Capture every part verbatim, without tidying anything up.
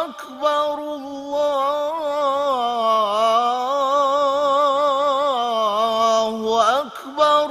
أكبر الله أكبر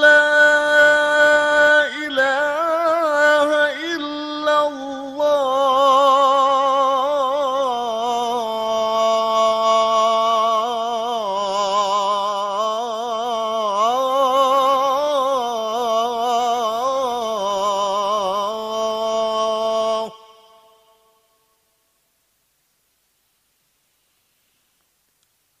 لا إله إلا الله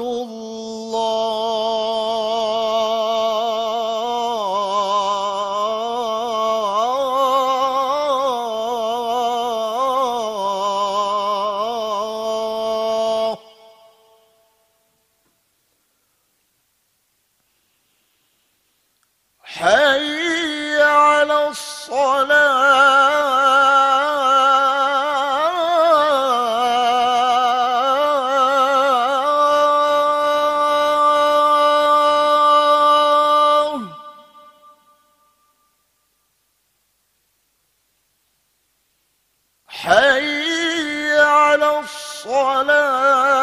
الله حي على الصلاة حي على الصلاة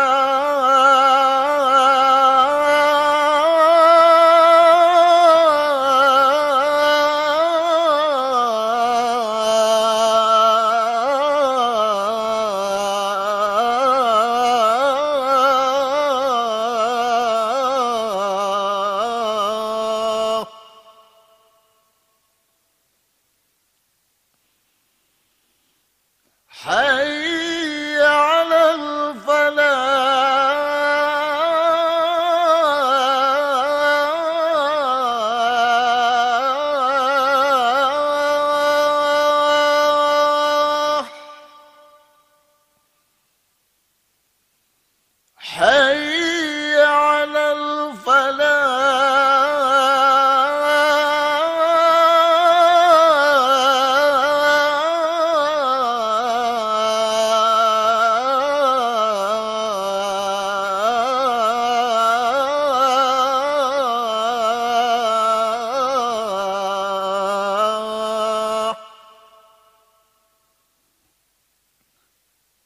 حي على الفلاح حي على الفلاح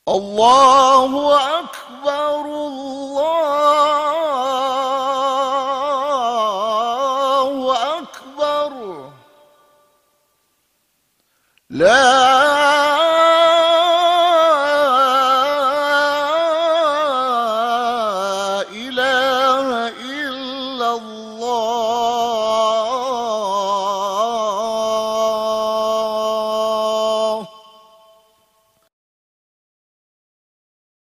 الله أكبر الله أكبر لا